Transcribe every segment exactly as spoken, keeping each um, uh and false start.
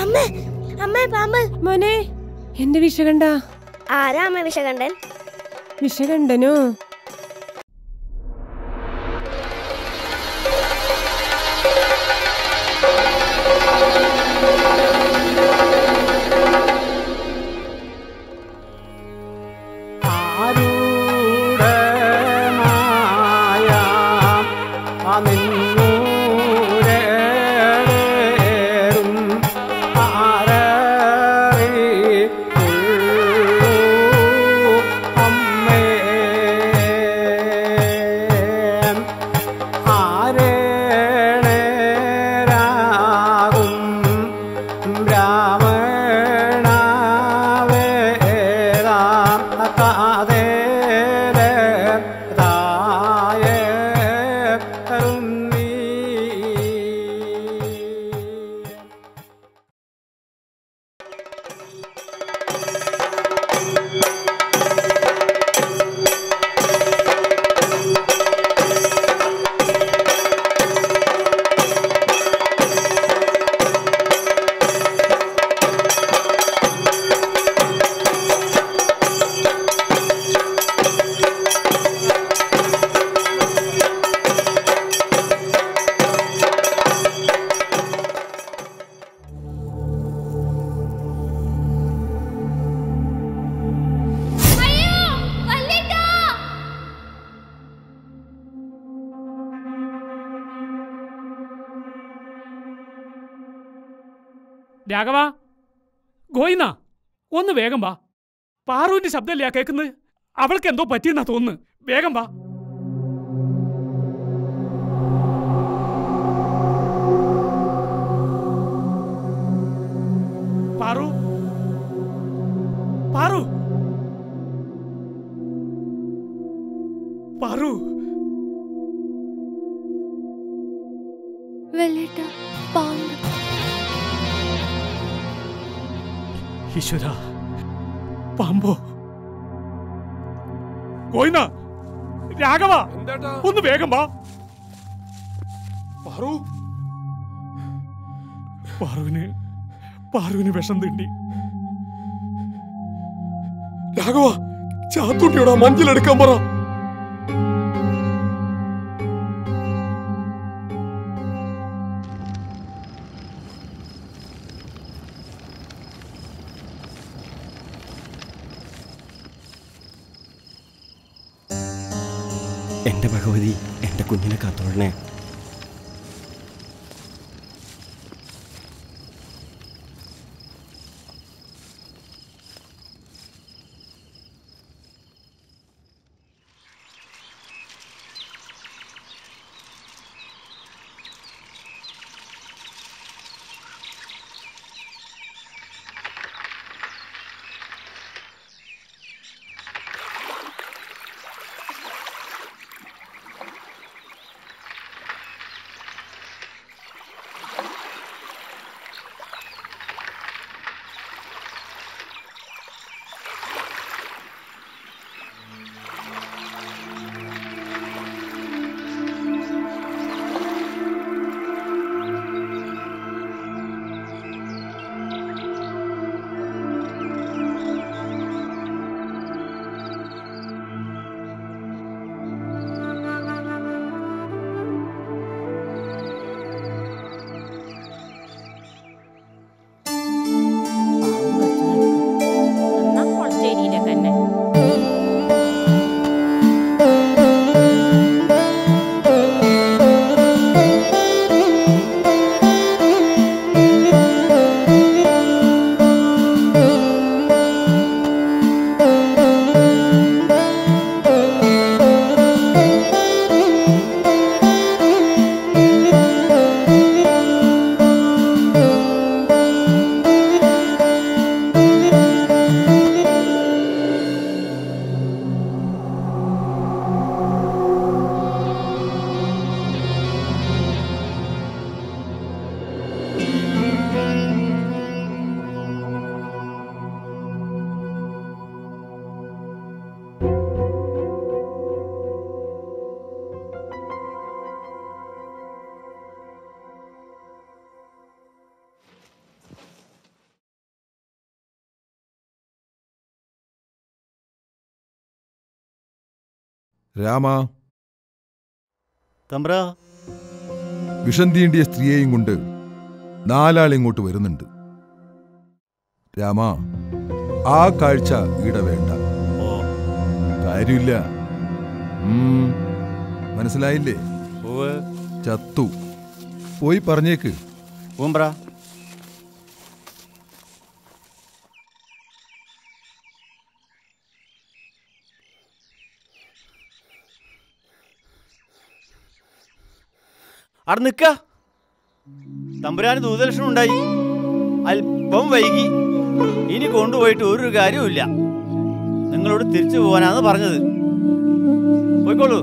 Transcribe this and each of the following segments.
അമ്മ അമ്മ പാമ്പ് മോനെ എന്ത് വിഷകണ്ട ആരാ അമ്മ വിഷകണ്ടൻ വിഷകണ്ടനോ രാഘവ ഗോയിന്നാ ഒന്ന് വേഗം വാ. പാറുവിന്റെ ശബ്ദമല്ലേ കേൾക്കുന്നത്? അവൾക്ക് എന്തോ പറ്റിയെന്നാ തോന്നുന്നു. വേഗം വാ. പാറു പാറു പാറു ഈശ്വര, പാമ്പോ? ഗോയിന്നാ, രാഘവ ഒന്ന് വേഗം വാ. പാറു പാറുവിന് പാറുവിന് വിഷം തിണ്ടി. രാഘവ, ചാത്തുട്ടിയോടാ മഞ്ചിലെടുക്കാൻ പറ. എന്റെ ഭഗവതി, എന്റെ കുഞ്ഞിനെ കാത്തോടണേ. രാമാ, തമ്പ്ര, വിഷന്തീണ്ടിയ സ്ത്രീയെയും കൊണ്ട് നാലാളിങ്ങോട്ട് വരുന്നുണ്ട്. രാമ, ആ കാഴ്ച ഇവിടെ വേണ്ട. കാര്യമില്ല, മനസ്സിലായില്ലേ? ചത്തു പോയി പറഞ്ഞേക്ക്. ഓമ്പ്ര, അവിടെ നിൽക്ക. തമ്പുരാന് ദൂരദർശനം ഉണ്ടായി, അല്പം വൈകി. ഇനി കൊണ്ടുപോയിട്ട് ഒരു കാര്യവുമില്ല. നിങ്ങളോട് തിരിച്ചു പോകാനാന്ന് പറഞ്ഞത്. പോയിക്കോളൂ.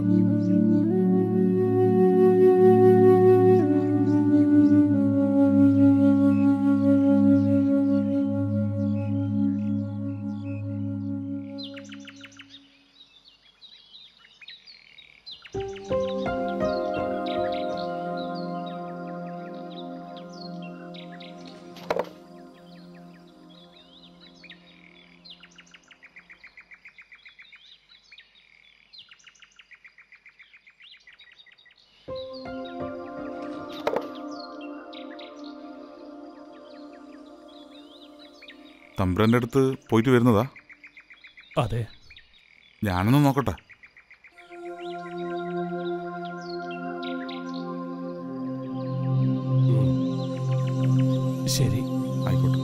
തമ്പ്രൻ്റെ അടുത്ത് പോയിട്ട് വരുന്നതാ? അതെ. ഞാനൊന്ന് നോക്കട്ടെ. ശരി, ആയിക്കോട്ടെ.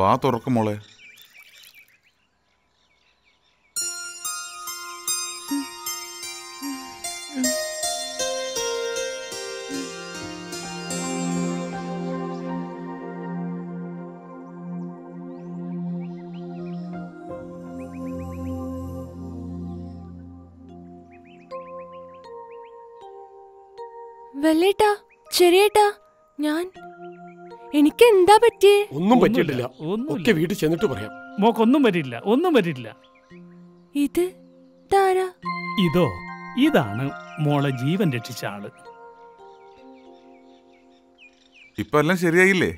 വാ തുറക്കും മോളെ. വല്ലേട്ടാ, ചെറിയേട്ടാ, ഞാൻ എനിക്ക് എന്താ പറ്റിയേ? ഒന്നും പറ്റിയിട്ടില്ല. ഒക്കെ വീട്ടിൽ ചെന്നിട്ട് പറയാം. മോക്കൊന്നും വരില്ല, ഒന്നും വരില്ല. ഇത് താരാ? ഇതോ, ഇതാണ് മോളെ ജീവൻ രക്ഷിച്ച ആള്. ഇപ്പൊ എല്ലാം ശരിയായില്ലേ?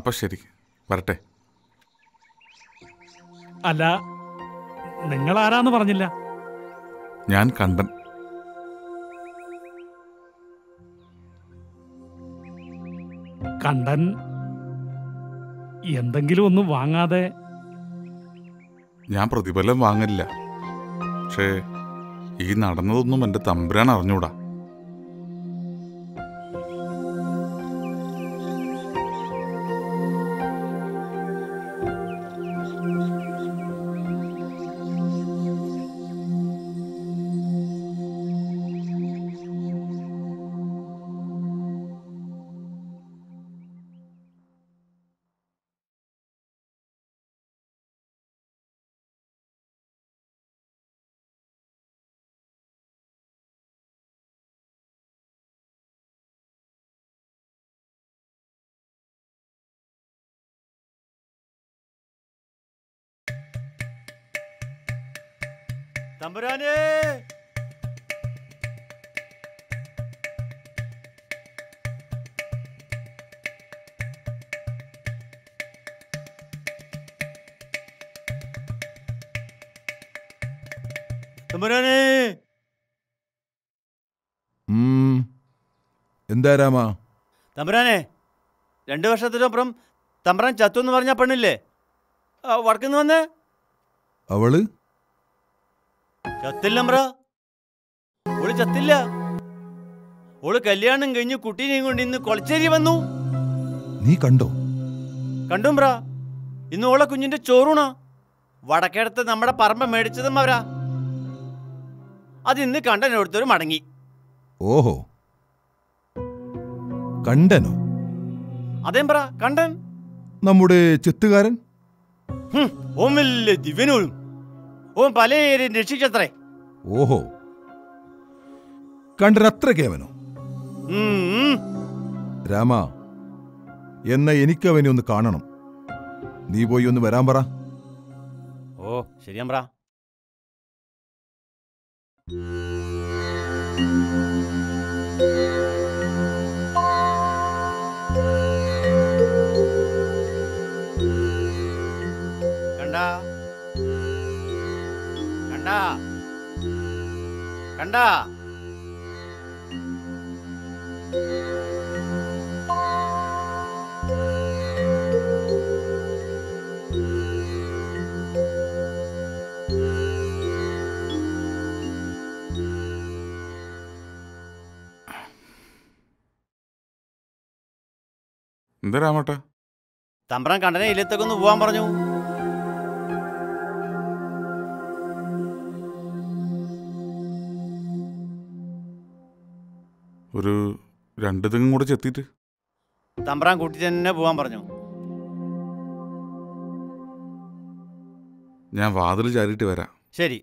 അപ്പൊ ശരി, വരട്ടെ. അല്ല, നിങ്ങൾ ആരാന്ന് പറഞ്ഞില്ല. ഞാൻ കണ്ടൻ. കണ്ടൻ എന്തെങ്കിലും ഒന്നും വാങ്ങാതെ. ഞാൻ പ്രതിഫലം വാങ്ങില്ല. പക്ഷേ ഈ നടന്നതൊന്നും എൻ്റെ തമ്പുരാൻ അറിഞ്ഞൂടാ. തമ്പുരാനേ തമ്പുരാനേ. എന്താ രാമ? തമ്പുരാനെ, രണ്ടു വർഷത്തിനപ്പുറം തമ്പുരാൻ ചത്തു എന്ന് പറഞ്ഞ പെണ്ണില്ലേ, വടക്കുന്ന് വന്നേ, അവള് ചത്തില്ല തമ്പ്ര, ഓള് ചത്തില്ല. ഓള് കല്യാണം കഴിഞ്ഞ് കുട്ടീനെയും കൊണ്ട് ഇന്ന് കൊളച്ചേരി വന്നു. നീ കണ്ടോ? കണ്ടുമ്പ്ര, ഇന്ന് ഓളെ കുഞ്ഞിന്റെ ചോറൂണാ. വടക്കേടത്ത് നമ്മുടെ പറമ്പ മേടിച്ചതും അവരാ. അത് ഇന്ന് കണ്ടനോടുത്തൊരു മടങ്ങി. ഓഹോ, കണ്ടനോ? അതേ പറ, കണ്ടൻ നമ്മുടെ ചെത്തുകാരൻ. ഓം വലിയ ദിവ്യനോളും ഓം പലരും രക്ഷിച്ചത്രേ. ഓഹോ, കണ്ടൻ അത്ര കേവനോ? രാമ, എന്നാ എനിക്കവനെ ഒന്ന് കാണണം. നീ പോയി ഒന്ന് വരാൻ പറ. ഓ ശരിയാ പറ. കണ്ടാ കണ്ടാ എന്താ രാമേട്ടാ? തമ്പ്രാൻ കണ്ടനെ ഇല്ലത്തൊക്കെ ഒന്ന് പോവാൻ പറഞ്ഞു. ഒരു രണ്ടു തെങ്ങും കൂടെ ചെത്തിട്ട് തമ്പ്രാൻ കൂട്ടി തന്നെ പോവാൻ പറഞ്ഞു. ഞാൻ വാതിൽ ചാരിയിട്ട് വരാം. ശരി.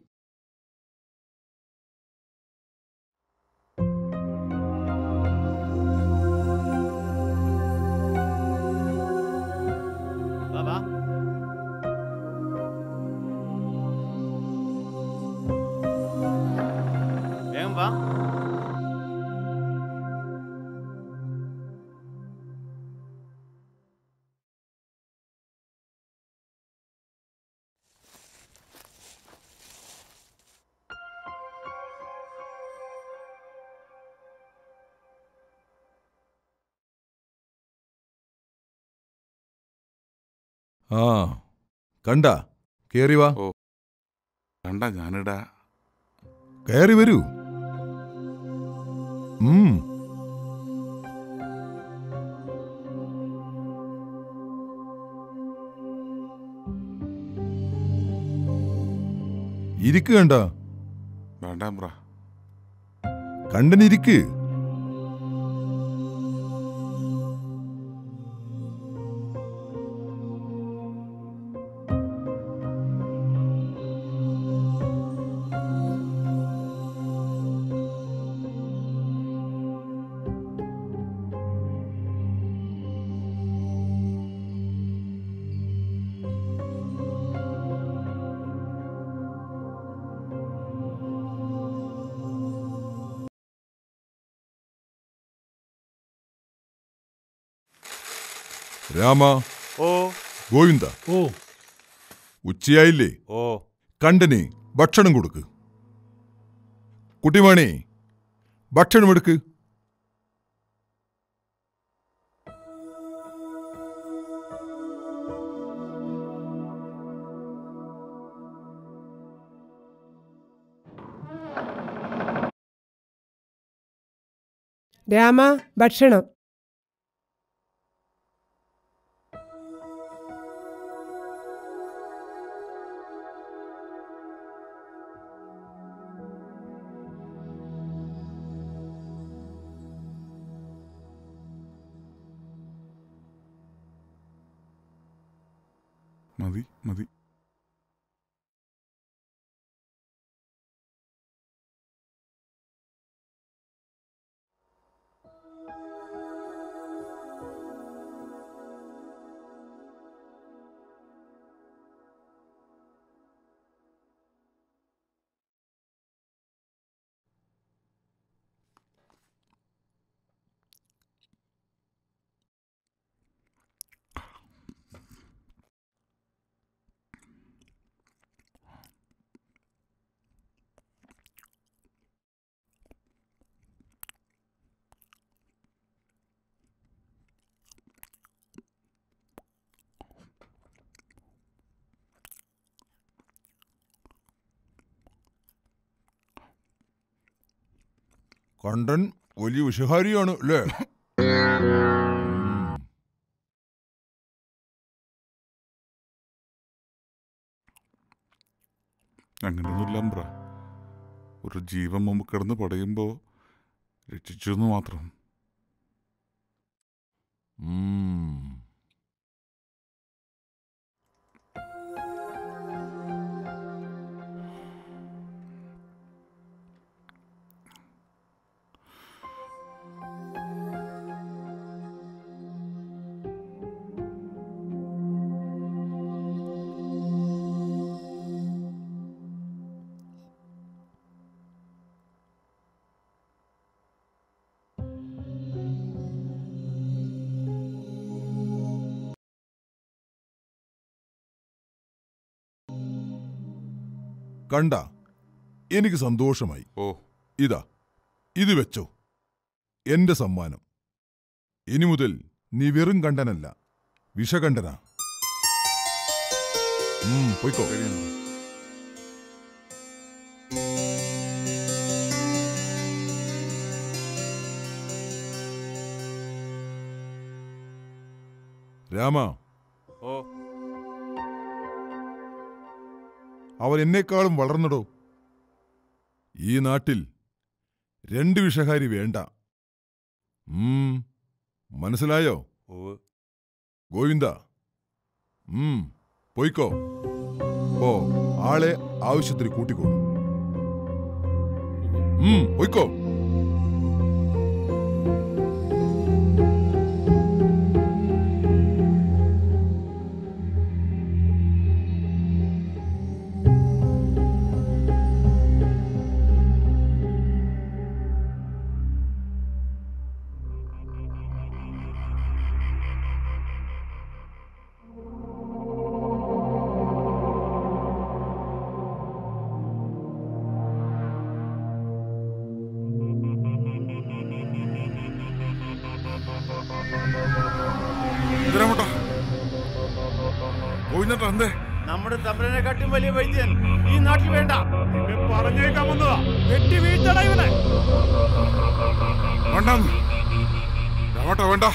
ആ കണ്ട, കേറി വാ. ഓ കണ്ട, ഞാനിടാ, കയറി വരൂ. ഉം ഇരിക്ക്. കണ്ട വേണ്ട, കണ്ടനിരിക്ക്. രാമ, ഓ ഗോവിന്ദ, ഓ ഉച്ചയായില്ലേ? ഓ കണ്ടനെ ഭക്ഷണം കൊടുക്ക്. കുട്ടിമാണി, ഭക്ഷണം എടുക്ക്. രാമ, ഭക്ഷണം. മതി മതി. കണ്ടൻ വലിയ വിഷഹാരിയാണ് അല്ലേ? അങ്ങനെയൊന്നുമില്ല. ഒരു ജീവൻ മുമ്പ് കിടന്ന് പടയുമ്പോൾ രക്ഷിച്ചു എന്ന് മാത്രം. കണ്ട, എനിക്ക് സന്തോഷമായി. ഓ, ഇതാ ഇത് വെച്ചോ, എന്റെ സമ്മാനം. ഇനി മുതൽ നീ വെറും കണ്ടനല്ല, വിഷകണ്ഠനാ. പോയിക്കോ. രാമ, ഓ, അവൻ എന്നെക്കാളും വളർന്നടോ. ഈ നാട്ടിൽ രണ്ട് വിഷഹാരി വേണ്ട. മനസ്സിലായോ ഗോവിന്ദ? പോയിക്കോ. ഓ, ആളെ ആവശ്യത്തിന് കൂട്ടിക്കോ. പോയിക്കോ. നമ്മുടെ തമ്പുരാനെക്കാട്ടും വലിയ വൈദ്യൻ ഈ നാട്ടിൽ വേണ്ട. പറഞ്ഞേക്കാൻ വന്നതാ, വെട്ടി വീഴ്ത്തട ഇവനെ. വേണ്ട വേണ്ട ഗോവിന്ദാ.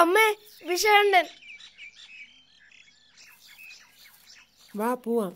അമ്മേ, വിഷകണ്ഠൻ, വാ പോവാം.